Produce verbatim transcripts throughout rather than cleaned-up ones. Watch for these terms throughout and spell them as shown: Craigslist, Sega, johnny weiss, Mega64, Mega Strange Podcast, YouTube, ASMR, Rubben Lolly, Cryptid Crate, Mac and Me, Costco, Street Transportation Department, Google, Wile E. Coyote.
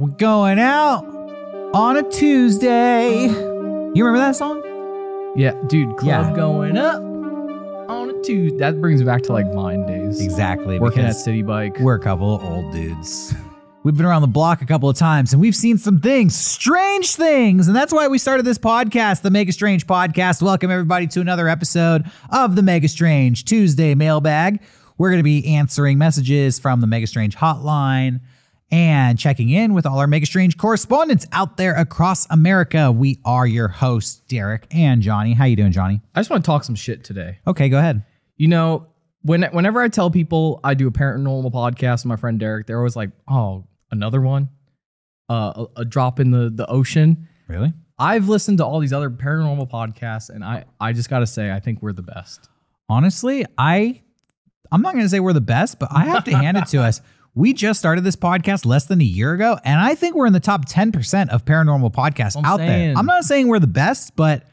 We're going out on a Tuesday. You remember that song? Yeah, dude. Club yeah. going up on a Tuesday. That brings it back to like Vine days. Exactly. Working at City Bike. We're a couple of old dudes. We've been around the block a couple of times, and we've seen some things, strange things, and that's why we started this podcast, the Mega Strange Podcast. Welcome, everybody, to another episode of the Mega Strange Tuesday Mailbag. We're going to be answering messages from the Mega Strange Hotline and checking in with all our Mega Strange correspondents out there across America. We are your hosts, Derek and Johnny. How you doing, Johnny? I just want to talk some shit today. Okay, go ahead. You know, when whenever I tell people I do a paranormal podcast with my friend Derek, they're always like, oh, another one, uh, a, a drop in the, the ocean. Really? I've listened to all these other paranormal podcasts, and I, I just got to say, I think we're the best. Honestly, I, I'm not going to say we're the best, but I have to hand it to us. We just started this podcast less than a year ago, and I think we're in the top ten percent of paranormal podcasts I'm out saying. there. I'm not saying we're the best, but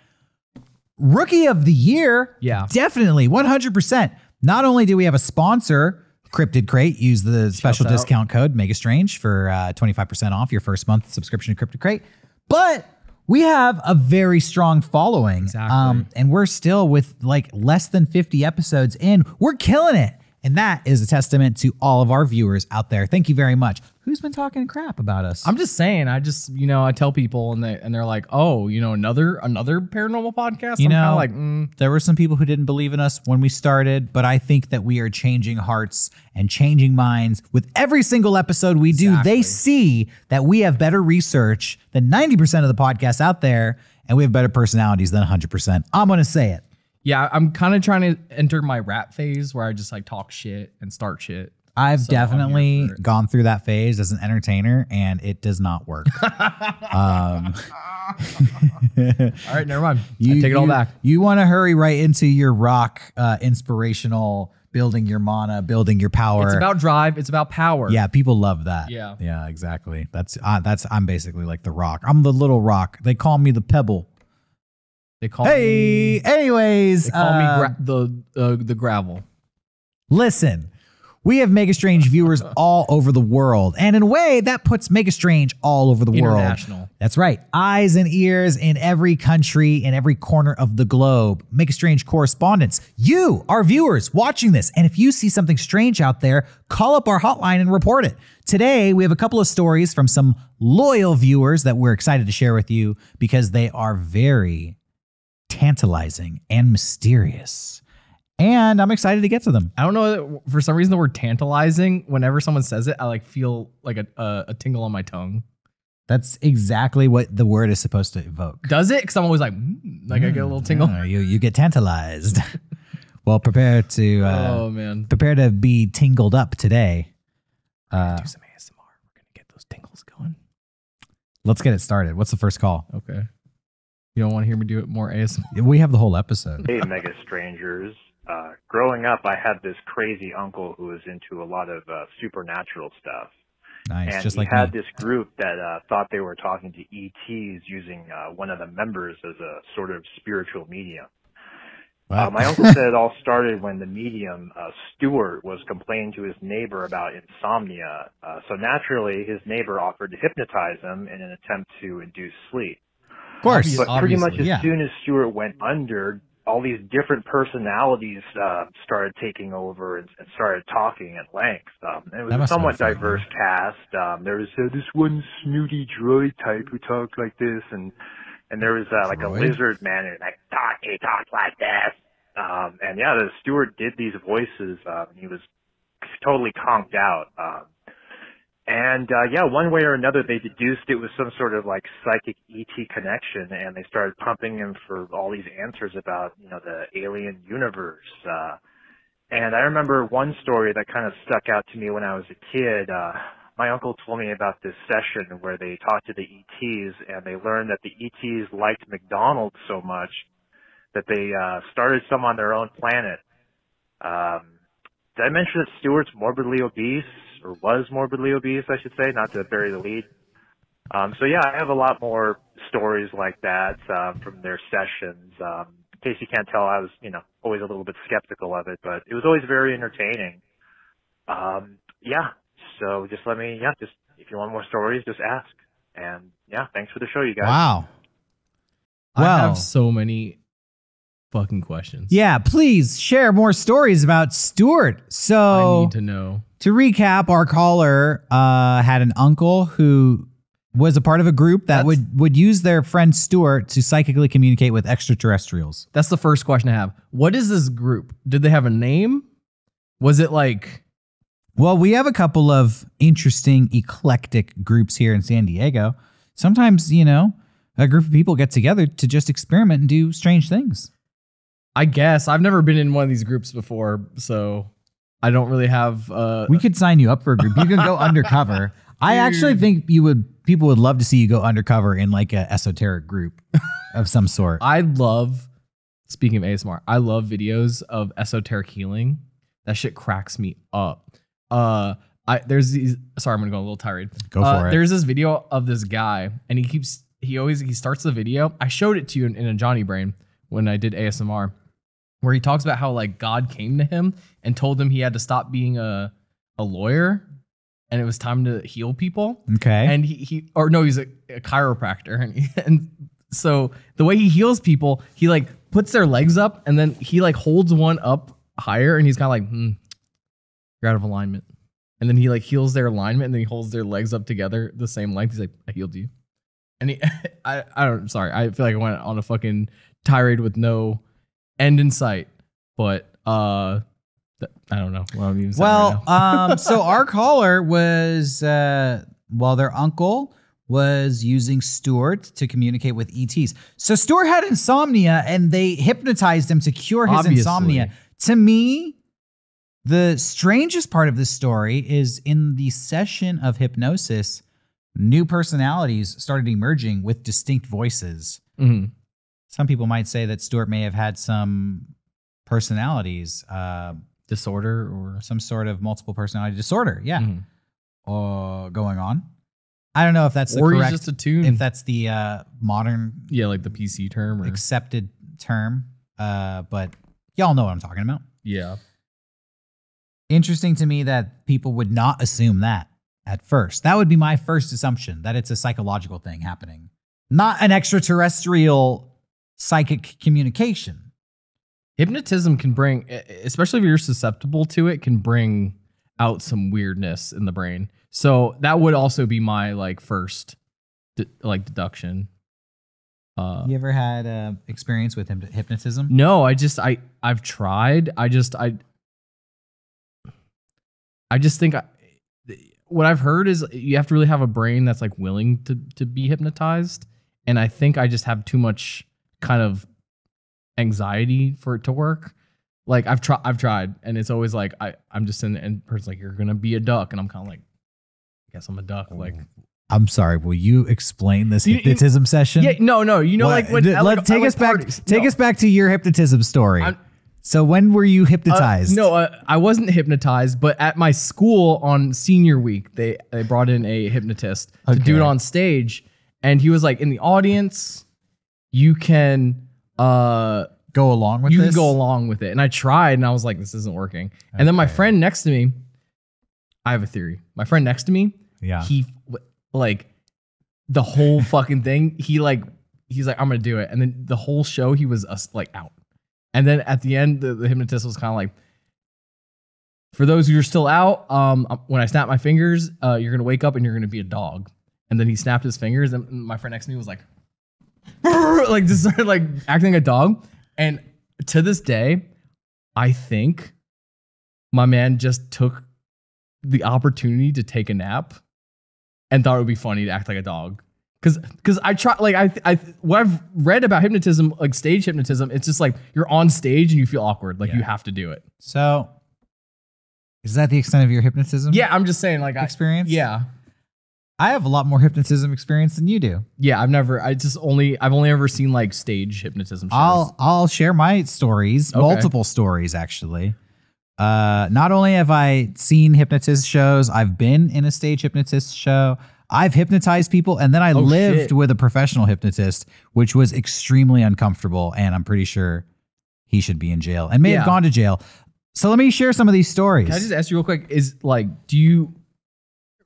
rookie of the year, yeah, definitely, one hundred percent. Not only do we have a sponsor, Cryptid Crate. Use the special Shouts discount out. code Mega Strange for uh, twenty-five percent off your first month subscription to Cryptid Crate. But we have a very strong following, exactly. um, and we're still with like less than fifty episodes in. We're killing it, and that is a testament to all of our viewers out there. Thank you very much. Who's been talking crap about us? I'm just saying. I just you know I tell people, and they and they're like, oh, you know, another another paranormal podcast. You I'm know, like mm. there were some people who didn't believe in us when we started, but I think that we are changing hearts and changing minds with every single episode we do. Exactly. They see that we have better research than ninety percent of the podcasts out there, and we have better personalities than one hundred percent. I'm gonna say it. Yeah, I'm kind of trying to enter my rap phase where I just like talk shit and start shit. I've so definitely gone through that phase as an entertainer, and it does not work. um, all right, never mind. You, I take it you, all back. You want to hurry right into your rock, uh, inspirational, building your mana, building your power. It's about drive. It's about power. Yeah, people love that. Yeah, yeah, exactly. That's uh, that's. I'm basically like the Rock. I'm the little rock. They call me the Pebble. They call hey, me. Hey, anyways, they call uh, me the uh, the gravel. Listen. We have Mega Strange viewers all over the world. And in a way, that puts Mega Strange all over the world. International. That's right. Eyes and ears in every country, in every corner of the globe. Mega Strange correspondents. You, our viewers, watching this. And if you see something strange out there, call up our hotline and report it. Today, we have a couple of stories from some loyal viewers that we're excited to share with you because they are very tantalizing and mysterious. And I'm excited to get to them. I don't know. For some reason, the word tantalizing, whenever someone says it, I like feel like a, a, a tingle on my tongue. That's exactly what the word is supposed to evoke. Does it? Because I'm always like, mm, like mm, I get a little tingle. Yeah, you, you get tantalized. Well, prepare to uh, oh, man. prepare to be tingled up today. Uh, do some A S M R. We're going to get those tingles going. Let's get it started. What's the first call? Okay. You don't want to hear me do it more A S M R? We have the whole episode. Hey, Mega Strangers. Uh, growing up, I had this crazy uncle who was into a lot of uh, supernatural stuff. Nice, and just he like had me. this group that uh, thought they were talking to E Ts using uh, one of the members as a sort of spiritual medium. Wow. Uh, my uncle said it all started when the medium, uh, Stuart, was complaining to his neighbor about insomnia. Uh, so naturally, his neighbor offered to hypnotize him in an attempt to induce sleep. Of course. But pretty much as yeah. soon as Stuart went under, all these different personalities uh, started taking over and, and started talking at length. Um, it was a somewhat diverse cast. Um, there was uh, this one snooty droid type who talked like this, and and there was uh, like a lizard man who like talk, he talked like this. Um, and yeah, the steward did these voices. Uh, and he was totally conked out. Um, And, uh, yeah, one way or another, they deduced it was some sort of, like, psychic E T connection, and they started pumping him for all these answers about, you know, the alien universe. Uh, and I remember one story that kind of stuck out to me when I was a kid. Uh, my uncle told me about this session where they talked to the E Ts, and they learned that the E Ts liked McDonald's so much that they uh, started some on their own planet. Um, did I mention that Stewart's morbidly obese? Or was morbidly obese, I should say, not to bury the lead. Um, so, yeah, I have a lot more stories like that um, from their sessions. Um, in case you can't tell, I was, you know, always a little bit skeptical of it, but it was always very entertaining. Um, yeah, so just let me, yeah, just if you want more stories, just ask. And yeah, thanks for the show, you guys. Wow. I wow. have so many fucking questions. Yeah, please share more stories about Stuart. So I need to know. To recap, our caller uh, had an uncle who was a part of a group that that's, would would use their friend Stuart to psychically communicate with extraterrestrials. That's the first question I have. What is this group? Did they have a name? Was it like? Well, we have a couple of interesting, eclectic groups here in San Diego. Sometimes, you know, a group of people get together to just experiment and do strange things. I guess. I've never been in one of these groups before, so I don't really have... Uh, we could sign you up for a group. You can go undercover. I actually think you would. people would love to see you go undercover in like an esoteric group of some sort. I love, speaking of A S M R, I love videos of esoteric healing. That shit cracks me up. Uh, I there's these. Sorry, I'm gonna go a little tired. Go uh, for it. There's this video of this guy, and he keeps. He always he starts the video. I showed it to you in, in a Johnny Brain when I did A S M R, where he talks about how like God came to him and told him he had to stop being a a lawyer, and it was time to heal people. Okay. And he he or no, he's a, a chiropractor, and he, and so the way he heals people, he like puts their legs up, and then he like holds one up higher, and he's kind of like. Hmm. You're out of alignment. And then he like heals their alignment, and then he holds their legs up together the same length. He's like, I healed you. And he, I, I don't, sorry. I feel like I went on a fucking tirade with no end in sight, but uh, I don't know. What I'm even saying well, right um, so our caller was, uh, well, their uncle was using Stuart to communicate with E Ts. So Stuart had insomnia, and they hypnotized him to cure his Obviously. insomnia. To me, the strangest part of this story is in the session of hypnosis, new personalities started emerging with distinct voices. Mm-hmm. Some people might say that Stuart may have had some personalities. Uh, disorder or some sort of multiple personality disorder. Yeah. Mm-hmm. uh, going on. I don't know if that's the or correct, just a tune. if that's the uh, modern. Yeah, like the P C term. Or accepted term. Uh, but y'all know what I'm talking about. Yeah. Interesting to me that people would not assume that at first. That would be my first assumption, that it's a psychological thing happening, not an extraterrestrial psychic communication. Hypnotism can bring, especially if you're susceptible to it, can bring out some weirdness in the brain. So that would also be my like first de like deduction. Uh, you ever had uh, experience with hypnotism? No, I just I I've tried. I just I. I just think I, what I've heard is you have to really have a brain that's like willing to, to be hypnotized. And I think I just have too much kind of anxiety for it to work. Like I've tried, I've tried. And it's always like, I, I'm just in the end person's like, you're going to be a duck. And I'm kind of like, I guess I'm a duck. Like, I'm sorry. Will you explain this hypnotism you, you, session? Yeah, no, no. You know, what, like, when, let's like, take us back, parties. take no. us back to your hypnotism story. I'm, So when were you hypnotized? Uh, no, uh, I wasn't hypnotized, but at my school on senior week, they, they brought in a hypnotist okay. to do it on stage. And he was like, in the audience, you can uh, go along with you this? You can go along with it. And I tried, and I was like, this isn't working. Okay. And then my friend next to me, I have a theory. My friend next to me, yeah, he like the whole fucking thing, he like, he's like, I'm going to do it. And then the whole show, he was uh, like out. And then at the end, the, the hypnotist was kind of like, for those who are still out, um, when I snap my fingers, uh, you're going to wake up and you're going to be a dog. And then he snapped his fingers, and my friend next to me was like, like just started like acting like a dog. And to this day, I think my man just took the opportunity to take a nap and thought it would be funny to act like a dog. Cause, cause I try, like I, I, what I've read about hypnotism, like stage hypnotism, it's just like you're on stage and you feel awkward, like yeah. you have to do it. So, is that the extent of your hypnotism? Yeah, I'm just saying, like experience. I, yeah, I have a lot more hypnotism experience than you do. Yeah, I've never, I just only, I've only ever seen like stage hypnotism shows. I'll, I'll share my stories, okay. multiple stories actually. Uh, not only have I seen hypnotist shows, I've been in a stage hypnotist show. I've hypnotized people, and then I oh, lived shit. with a professional hypnotist, which was extremely uncomfortable, and I'm pretty sure he should be in jail and may yeah. have gone to jail. So let me share some of these stories. Can I just ask you real quick, is like, do you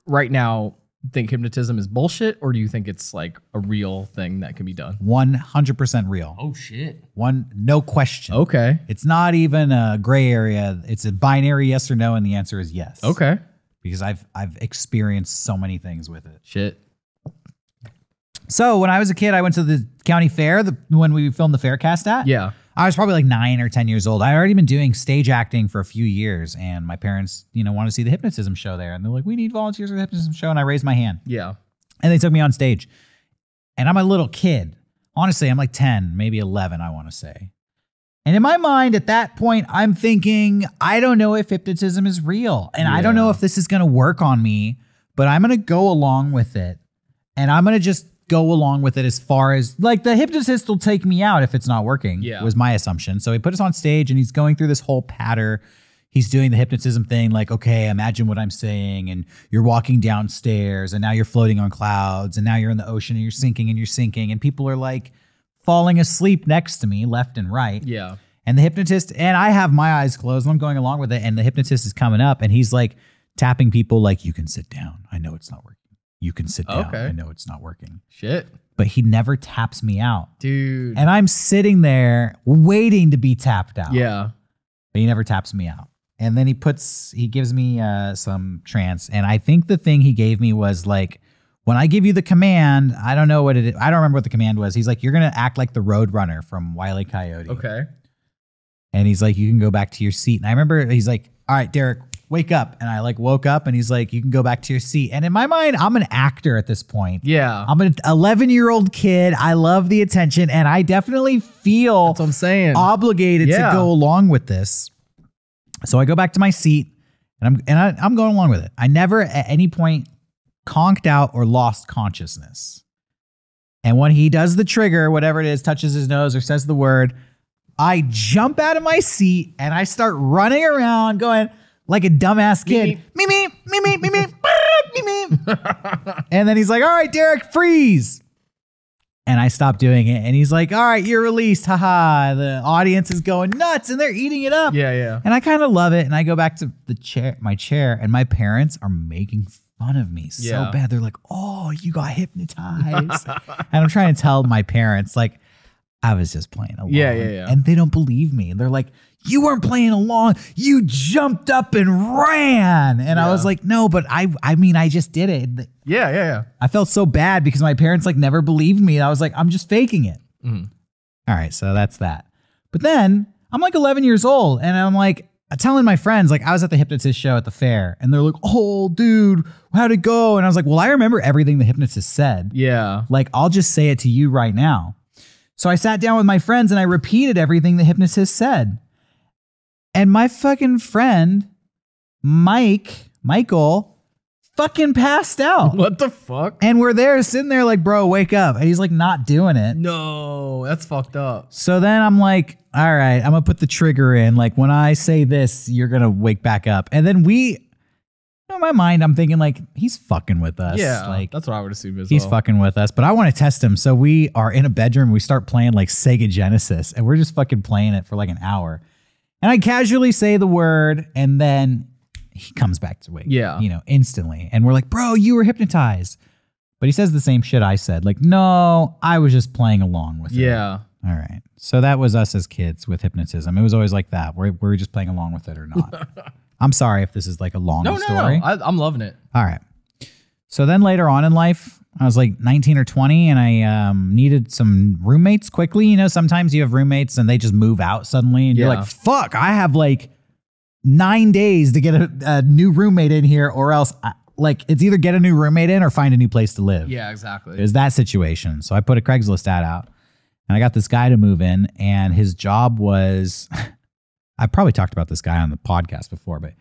right now think hypnotism is bullshit, or do you think it's like a real thing that can be done? one hundred percent real. Oh shit. One, no question. Okay. It's not even a gray area. It's a binary yes or no, and the answer is yes. Okay. Because I've I've experienced so many things with it. Shit. So when I was a kid, I went to the county fair, the when we filmed the Faircast at. Yeah. I was probably like nine or ten years old. I had already been doing stage acting for a few years, and my parents, you know, wanted to see the hypnotism show there, and they're like, "We need volunteers for the hypnotism show," and I raised my hand. Yeah. And they took me on stage, and I'm a little kid. Honestly, I'm like ten, maybe eleven, I want to say. And in my mind, at that point, I'm thinking, I don't know if hypnotism is real, and yeah. I don't know if this is going to work on me, but I'm going to go along with it, and I'm going to just go along with it as far as, like, the hypnotist will take me out if it's not working, yeah. was my assumption. So he put us on stage, and he's going through this whole patter. He's doing the hypnotism thing, like, okay, imagine what I'm saying, and you're walking downstairs, and now you're floating on clouds, and now you're in the ocean, and you're sinking, and you're sinking, and people are, like, falling asleep next to me, left and right. Yeah. And the hypnotist, and I have my eyes closed, and I'm going along with it, and the hypnotist is coming up, and he's, like, tapping people, like, you can sit down. I know it's not working. You can sit down. Okay. I know it's not working. Shit. But he never taps me out. Dude. And I'm sitting there waiting to be tapped out. Yeah. But he never taps me out. And then he puts, he gives me uh, some trance. And I think the thing he gave me was like, when I give you the command, I don't know what it is. I don't remember what the command was. He's like, you're going to act like the Roadrunner from Wile E. Coyote. Okay. And he's like, you can go back to your seat. And I remember he's like, all right, Derek, wake up. And I like woke up, and he's like, you can go back to your seat. And in my mind, I'm an actor at this point. Yeah. I'm an eleven year old kid. I love the attention, and I definitely feel That's what I'm saying. obligated yeah. to go along with this. So I go back to my seat, and I'm, and I, I'm going along with it. I never at any point conked out or lost consciousness. And when he does the trigger, whatever it is, touches his nose or says the word, I jump out of my seat and I start running around going, like a dumbass kid. Me, me, me, me, me, me, me, me. And then he's like, all right, Derek, freeze. And I stopped doing it. And he's like, all right, you're released. Haha. The audience is going nuts, and they're eating it up. Yeah, yeah. And I kind of love it. And I go back to the chair, my chair, and my parents are making fun of me so yeah. bad. They're like, oh, you got hypnotized. And I'm trying to tell my parents, like, I was just playing along. Yeah, yeah, yeah. And they don't believe me. They're like, you weren't playing along. You jumped up and ran. And yeah. I was like, no, but I I mean, I just did it. Yeah, yeah, yeah. I felt so bad because my parents like never believed me. I was like, I'm just faking it. Mm. All right, so that's that. But then I'm like eleven years old, and I'm like telling my friends, like, I was at the hypnotist show at the fair, and they're like, oh, dude, how'd it go? And I was like, well, I remember everything the hypnotist said. Yeah. Like, I'll just say it to you right now. So I sat down with my friends, and I repeated everything the hypnotist said. And my fucking friend, Mike, Michael, fucking passed out. What the fuck? And we're there sitting there like, bro, wake up. And he's like, not doing it. No, that's fucked up. So then I'm like, all right, I'm going to put the trigger in. Like, when I say this, you're going to wake back up. And then we, in my mind, I'm thinking like, he's fucking with us. Yeah, like, that's what I would assume as he's well. He's fucking with us, but I want to test him. So we are in a bedroom. We start playing like Sega Genesis, and we're just fucking playing it for like an hour. And I casually say the word, and then he comes back to wake. Yeah. You know, instantly. And we're like, bro, you were hypnotized. But he says the same shit I said. Like, no, I was just playing along with yeah. it. Yeah. All right. So that was us as kids with hypnotism. It was always like that. Were, were we just playing along with it or not? I'm sorry if this is like a long no, story. No, no, I'm loving it. All right. So then later on in life, I was like nineteen or twenty, and I um, needed some roommates quickly. You know, sometimes you have roommates and they just move out suddenly, and yeah. you're like, fuck, I have like nine days to get a, a new roommate in here, or else I, like it's either get a new roommate in or find a new place to live. Yeah, exactly. It was that situation. So I put a Craigslist ad out, and I got this guy to move in, and his job was, I probably talked about this guy on the podcast before, but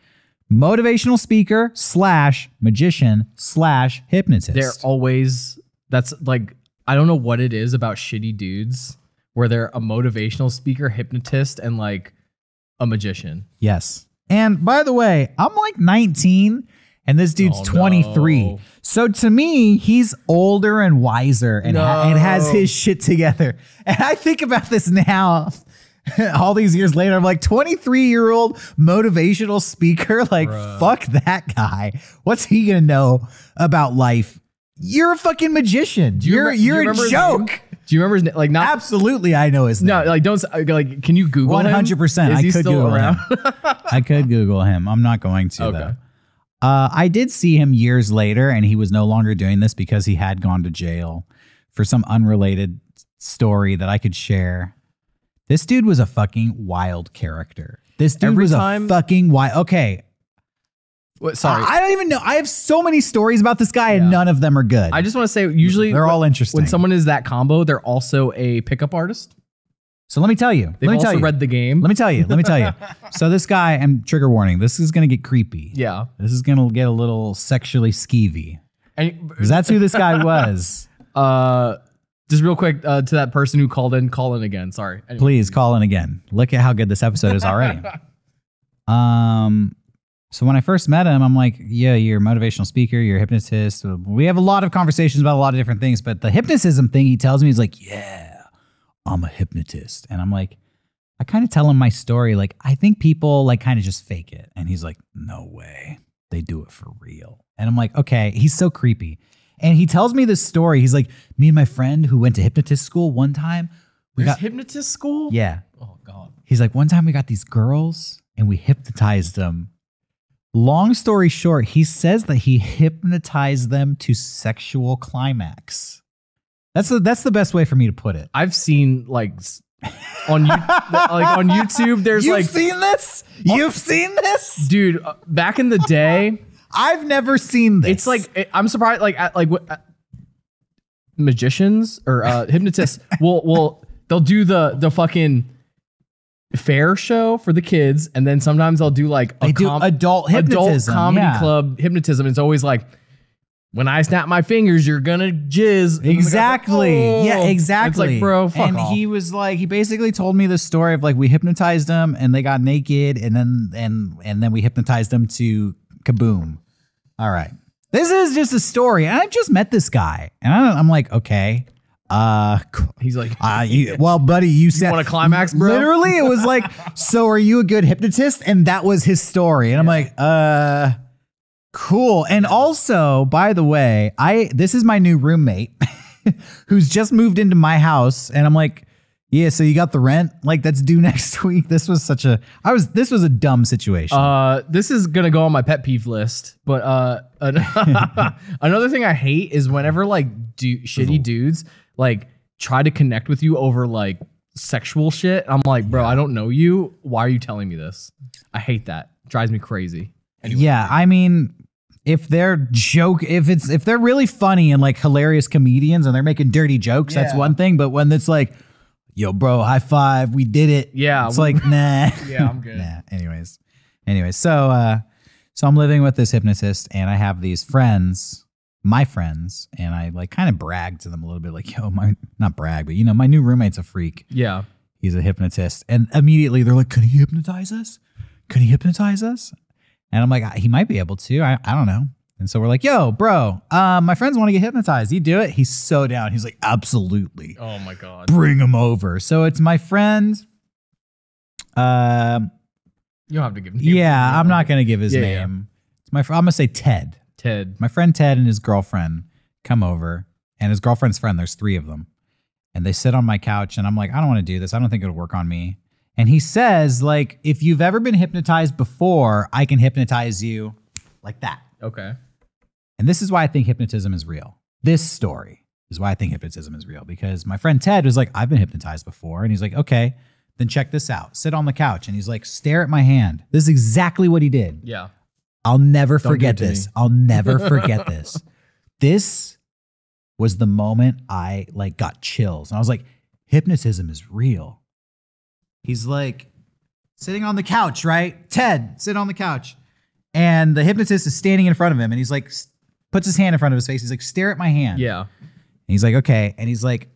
motivational speaker slash magician slash hypnotist. They're always, that's like, I don't know what it is about shitty dudes where they're a motivational speaker, hypnotist, and like a magician. Yes. And by the way, I'm like nineteen, and this dude's oh, twenty-three. No. So to me, he's older and wiser and, no. ha and has his shit together. And I think about this now. all these years later, I'm like, twenty-three year old motivational speaker. Like, bruh, fuck that guy. What's he going to know about life? You're a fucking magician. Do you you're, remember, you're do you a joke. Do you remember his like not absolutely I know his name. No, like don't like can you Google him? one hundred percent I could Google him. I could Google him. I'm not going to okay. though. Uh, I did see him years later and he was no longer doing this because he had gone to jail for some unrelated story that I could share. This dude was a fucking wild character. This dude Every was time, a fucking wild. Okay. What, sorry. I, I don't even know. I have so many stories about this guy yeah. and none of them are good. I just want to say usually they're when, all interesting. When someone is that combo, they're also a pickup artist. So let me tell you. They've let me also tell you. read the game. Let me tell you. Let me tell you. So this guy, and trigger warning, this is going to get creepy. Yeah. This is going to get a little sexually skeevy. Because that's who this guy was. Uh, just real quick uh, to that person who called in, call in again. Sorry. Anyway. Please call in again. Look at how good this episode is already. um, So when I first met him, I'm like, yeah, you're a motivational speaker. You're a hypnotist. We have a lot of conversations about a lot of different things. But the hypnotism thing he tells me is like, yeah. I'm a hypnotist. And I'm like, I kind of tell him my story. Like, I think people like kind of just fake it. And he's like, no way. They do it for real. And I'm like, okay, he's so creepy. And he tells me this story. He's like, me and my friend who went to hypnotist school one time. We There's got hypnotist school? Yeah. Oh God. He's like, one time we got these girls and we hypnotized them. Long story short, he says that he hypnotized them to sexual climax. That's the that's the best way for me to put it. I've seen like on you, like on YouTube. There's You've like seen this. You've oh, seen this, dude. Uh, back in the day, I've never seen this. It's like it, I'm surprised. Like at, like what, uh, magicians or uh, hypnotists will will they'll do the the fucking fair show for the kids, and then sometimes they'll do like a they do adult hypnotism, adult comedy yeah. club hypnotism. It's always like, when I snap my fingers, you're gonna jizz. Exactly. Go, oh. Yeah, exactly. It's like, bro, fuck And off. He was like, he basically told me this story of like, we hypnotized them and they got naked and then, and, and then we hypnotized them to kaboom. All right. This is just a story. And I've just met this guy and I don't, I'm like, okay. Uh, he's like, uh, you, well, buddy, you, you said want a climax, bro. Literally it was like, so are you a good hypnotist? And that was his story. And yeah. I'm like, uh, cool. And also, by the way, I this is my new roommate who's just moved into my house. And I'm like, yeah, so you got the rent? Like, that's due next week. This was such a I was this was a dumb situation. Uh, this is going to go on my pet peeve list. But uh, another thing I hate is whenever like du shitty dudes like try to connect with you over like sexual shit. I'm like, bro, I don't know you. Why are you telling me this? I hate that. Drives me crazy. Anyway. Yeah, I mean, if they're joke, if it's if they're really funny and like hilarious comedians and they're making dirty jokes, yeah. that's one thing. But when it's like, yo, bro, high five, we did it. Yeah, it's like nah. Yeah, I'm good. Nah. Anyways, anyways, so uh, so I'm living with this hypnotist and I have these friends, my friends, and I like kind of brag to them a little bit, like, yo, my not brag, but you know, my new roommate's a freak. Yeah, he's a hypnotist, and immediately they're like, can he hypnotize us? Can he hypnotize us? And I'm like, he might be able to. I, I don't know. And so we're like, yo, bro, uh, my friends want to get hypnotized. You do it? He's so down. He's like, absolutely. Oh, my God. Bring him over. So it's my friend. Um, you don't have to give his name. Yeah, I'm not going to give his yeah, name. Yeah. It's my fr I'm going to say Ted. Ted. My friend Ted and his girlfriend come over. And his girlfriend's friend, there's three of them. And they sit on my couch. And I'm like, I don't want to do this. I don't think it'll work on me. And he says, like, if you've ever been hypnotized before, I can hypnotize you like that. Okay. And this is why I think hypnotism is real. This story is why I think hypnotism is real. Because my friend Ted was like, I've been hypnotized before. And he's like, okay, then check this out. Sit on the couch. And he's like, stare at my hand. This is exactly what he did. Yeah. I'll never Don't forget this. Me. I'll never forget this. This was the moment I, like, got chills. And I was like, hypnotism is real. He's like sitting on the couch, right? Ted, sit on the couch. And the hypnotist is standing in front of him and he's like, puts his hand in front of his face. He's like, stare at my hand. Yeah. And he's like, okay. And he's like,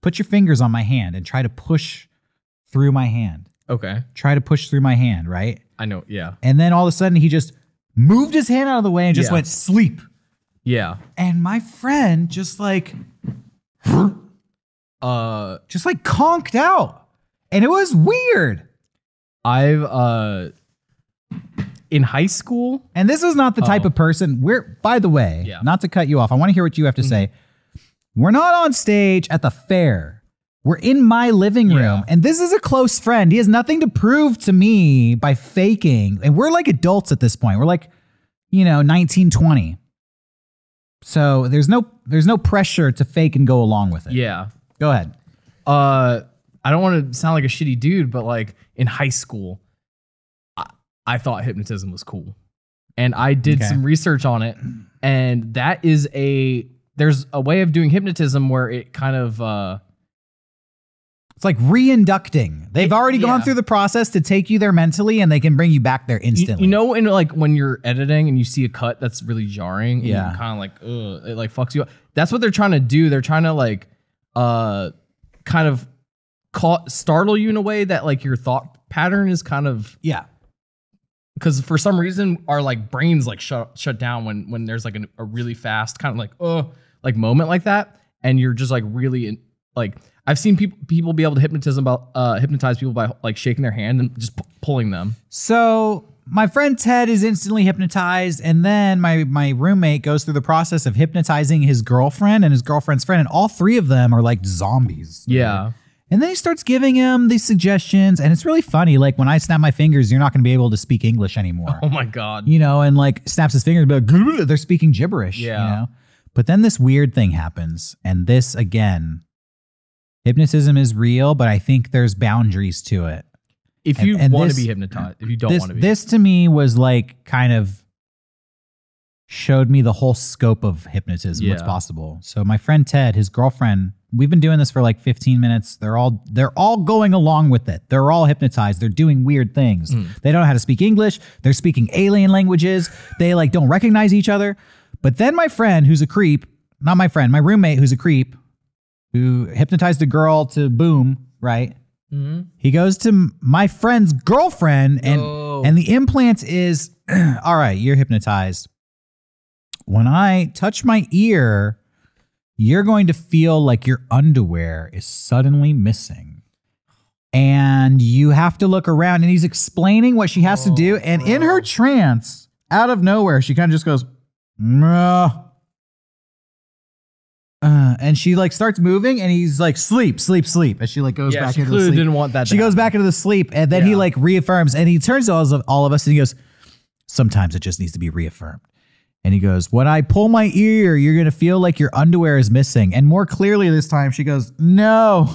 put your fingers on my hand and try to push through my hand. Okay. Try to push through my hand, right? I know. Yeah. And then all of a sudden he just moved his hand out of the way and just yeah. went sleep. Yeah. And my friend just like, uh, just like conked out. and it was weird. I've uh in high school, and this is not the type oh. of person we're, by the way, yeah. not to cut you off, I want to hear what you have to mm-hmm. say. We're not on stage at the fair. We're in my living room, yeah. and this is a close friend. He has nothing to prove to me by faking. And we're like adults at this point. We're like, you know, nineteen, twenty. So there's no there's no pressure to fake and go along with it. Yeah. Go ahead. Uh, I don't want to sound like a shitty dude, but like in high school, I, I thought hypnotism was cool. And I did okay. some research on it. And that is a, there's a way of doing hypnotism where it kind of... Uh, It's like reinducting. They've already yeah. gone through the process to take you there mentally, and they can bring you back there instantly. You, you know, and like when you're editing and you see a cut that's really jarring, yeah, and kind of like, ugh, it like fucks you up. That's what they're trying to do. They're trying to like, uh, kind of ca startle you in a way that like your thought pattern is kind of yeah. Because for some reason our like brains like shut shut down when when there's like an, a really fast kind of like oh like moment like that, and you're just like really in, like. I've seen people people be able to hypnotism about uh, hypnotize people by like shaking their hand and just p pulling them. So my friend Ted is instantly hypnotized, and then my my roommate goes through the process of hypnotizing his girlfriend and his girlfriend's friend, and all three of them are like zombies. Yeah. Right? And then he starts giving him these suggestions, and it's really funny. Like when I snap my fingers, you're not going to be able to speak English anymore. Oh my god. You know, and like snaps his fingers, but like, they're speaking gibberish. Yeah. You know? But then this weird thing happens, and this again. Hypnotism is real, but I think there's boundaries to it. If you want to be hypnotized, if you don't want to be. This to me was like kind of showed me the whole scope of hypnotism, what's possible. So my friend Ted, his girlfriend, we've been doing this for like fifteen minutes. They're all they're all going along with it. They're all hypnotized. They're doing weird things. Mm. They don't know how to speak English. They're speaking alien languages. They like don't recognize each other. But then my friend who's a creep, not my friend, my roommate who's a creep, who hypnotized a girl to boom, right? Mm-hmm. He goes to my friend's girlfriend, and oh. and the implant is, all right, you're hypnotized. When I touch my ear, you're going to feel like your underwear is suddenly missing. And you have to look around, and he's explaining what she has oh, to do. And bro. in her trance, out of nowhere, she kind of just goes, nah. Uh, and she like starts moving, and he's like sleep, sleep, sleep. And she like goes yeah, back she into the sleep. Didn't want that. She goes happen. back into the sleep, and then yeah. he like reaffirms, and he turns to all of, all of us, and he goes, "Sometimes it just needs to be reaffirmed." And he goes, "When I pull my ear, you're gonna feel like your underwear is missing." And more clearly this time, she goes, "No."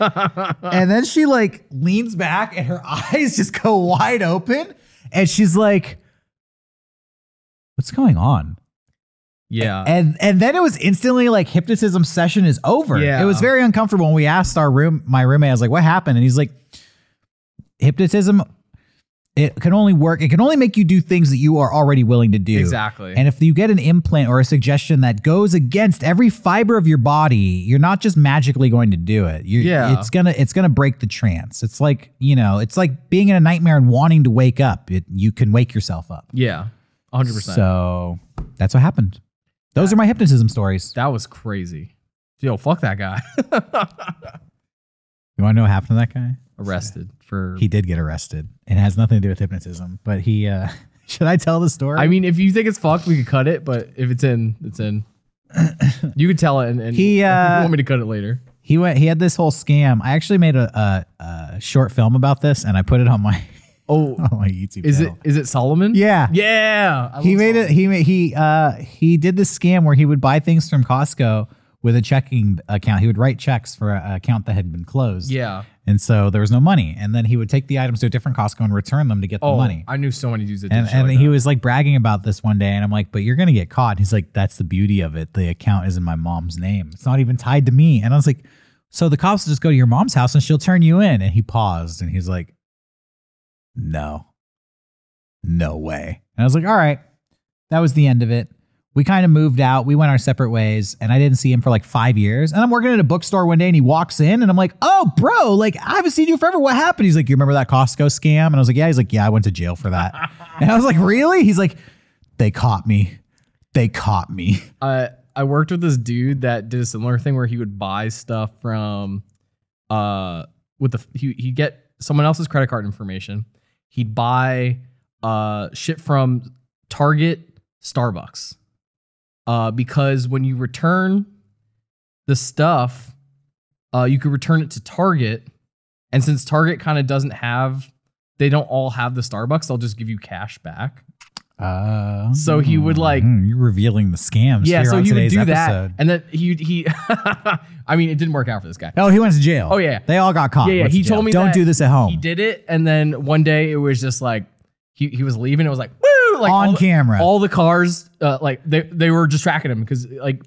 And then she like leans back, and her eyes just go wide open, and she's like, "What's going on?" Yeah. And and then it was instantly like hypnotism session is over. Yeah. It was very uncomfortable. And we asked our room, my roommate, I was like, what happened? And he's like, hypnotism, it can only work. It can only make you do things that you are already willing to do. Exactly. And if you get an implant or a suggestion that goes against every fiber of your body, you're not just magically going to do it. You're, yeah. It's gonna it's gonna break the trance. It's like, you know, it's like being in a nightmare and wanting to wake up. It, you can wake yourself up. Yeah. one hundred percent. So that's what happened. Those are my hypnotism stories. That was crazy. Yo, fuck that guy. You want to know what happened to that guy? Arrested for... He did get arrested. It has nothing to do with hypnotism, but he... Uh, should I tell the story? I mean, if you think it's fucked, we could cut it, but if it's in, it's in. You could tell it, and, and he, uh, you want me to cut it later. He went. He had this whole scam. I actually made a, a, a short film about this, and I put it on my... Oh, oh my YouTube is channel. it is it Solomon? Yeah, yeah. I he made Solomon. it. He made he uh he did this scam where he would buy things from Costco with a checking account. He would write checks for an account that had been closed. Yeah, and so there was no money, and then he would take the items to a different Costco and return them to get oh, the money. I knew so many dudes that did. And, and like he that. was like bragging about this one day, and I'm like, "But you're gonna get caught." And he's like, "That's the beauty of it. The account is in my mom's name. It's not even tied to me." And I was like, "So the cops will just go to your mom's house and she'll turn you in?" And he paused, and he's like, No, no way. And I was like, all right, that was the end of it. We kind of moved out. We went our separate ways, and I didn't see him for like five years. And I'm working at a bookstore one day, and he walks in, and I'm like, oh, bro, like I haven't seen you forever. What happened? He's like, you remember that Costco scam? And I was like, yeah. He's like, yeah, I went to jail for that. And I was like, really? He's like, they caught me. They caught me. Uh, I worked with this dude that did a similar thing where he would buy stuff from, uh, with the he he'd get someone else's credit card information. He'd buy uh shit from Target, Starbucks, uh because when you return the stuff, uh you could return it to Target, and since Target kind of doesn't have, they don't all have the Starbucks, they'll just give you cash back. Uh, so he would like mm, you're revealing the scams. Yeah, here so on he would do episode. that, and then he he. I mean, it didn't work out for this guy. Oh, he went to jail. Oh yeah, they all got caught. Yeah, yeah. He told me don't do this at home. He did it, and then one day it was just like he he was leaving. It was like woo, like on all camera. The, all the cars, uh, like they they were just tracking him because like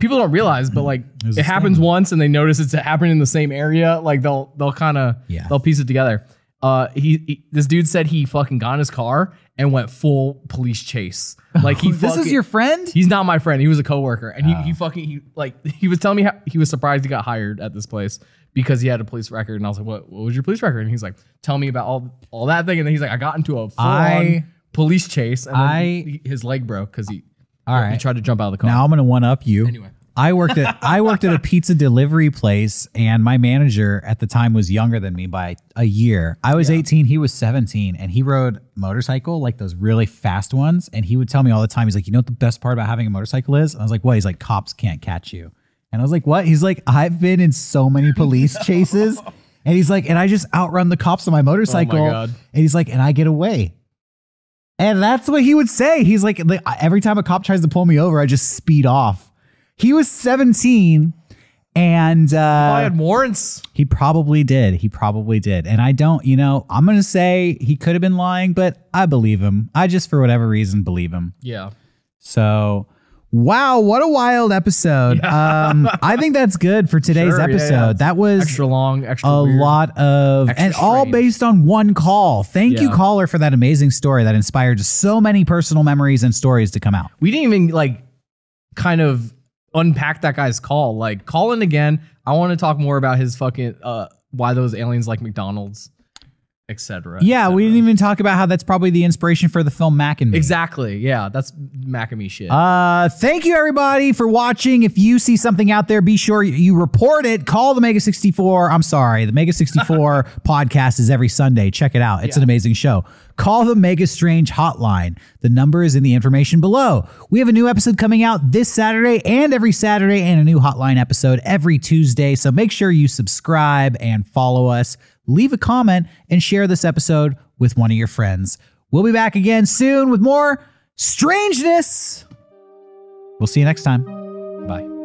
people don't realize, but like it, it happens thing. once, and they notice it's happening in the same area. Like they'll they'll kind of yeah. they'll piece it together. Uh, he, he this dude said he fucking got in his car and went full police chase. Like he, this fucking, is your friend? He's not my friend. He was a coworker, and oh. he, he fucking he like he was telling me how he was surprised he got hired at this place because he had a police record. And I was like, "What? What was your police record?" And he's like, "Tell me about all all that thing." And then he's like, "I got into a full I, police chase, and then I, he, his leg broke because he all right he tried to jump out of the car." Now I'm gonna one up you. Anyway, I worked at I worked at a pizza delivery place, and my manager at the time was younger than me by a year. I was yeah. eighteen, he was seventeen, and he rode motorcycle, like those really fast ones. And he would tell me all the time, he's like, you know what the best part about having a motorcycle is? And I was like, what? He's like, cops can't catch you. And I was like, what? He's like, I've been in so many police chases. And he's like, and I just outrun the cops on my motorcycle. Oh my God. And he's like, and I get away. And that's what he would say. He's like, every time a cop tries to pull me over, I just speed off. He was seventeen. And uh, I had warrants. He probably did. He probably did. And I don't, you know, I'm going to say he could have been lying, but I believe him. I just, for whatever reason, believe him. Yeah. So, wow. What a wild episode. Yeah. Um, I think that's good for today's sure, episode. Yeah, yeah. That was extra long, extra a weird, lot of, and strange. all based on one call. Thank yeah. you, caller, for that amazing story that inspired so many personal memories and stories to come out. We didn't even like kind of unpack that guy's call. Like, call in again. I want to talk more about his fucking uh why those aliens like McDonald's, et cetera. Yeah, et cetera. We didn't even talk about how that's probably the inspiration for the film Mac and Me. Exactly. Yeah, that's Mac and Me shit. Uh, thank you everybody for watching. If you see something out there, be sure you report it. Call the Mega sixty-four. I'm sorry, the Mega sixty-four podcast is every Sunday. Check it out. It's yeah. an amazing show. Call the Mega Strange hotline. The number is in the information below. We have a new episode coming out this Saturday and every Saturday, and a new hotline episode every Tuesday. So make sure you subscribe and follow us. Leave a comment and share this episode with one of your friends. We'll be back again soon with more strangeness. We'll see you next time. Bye.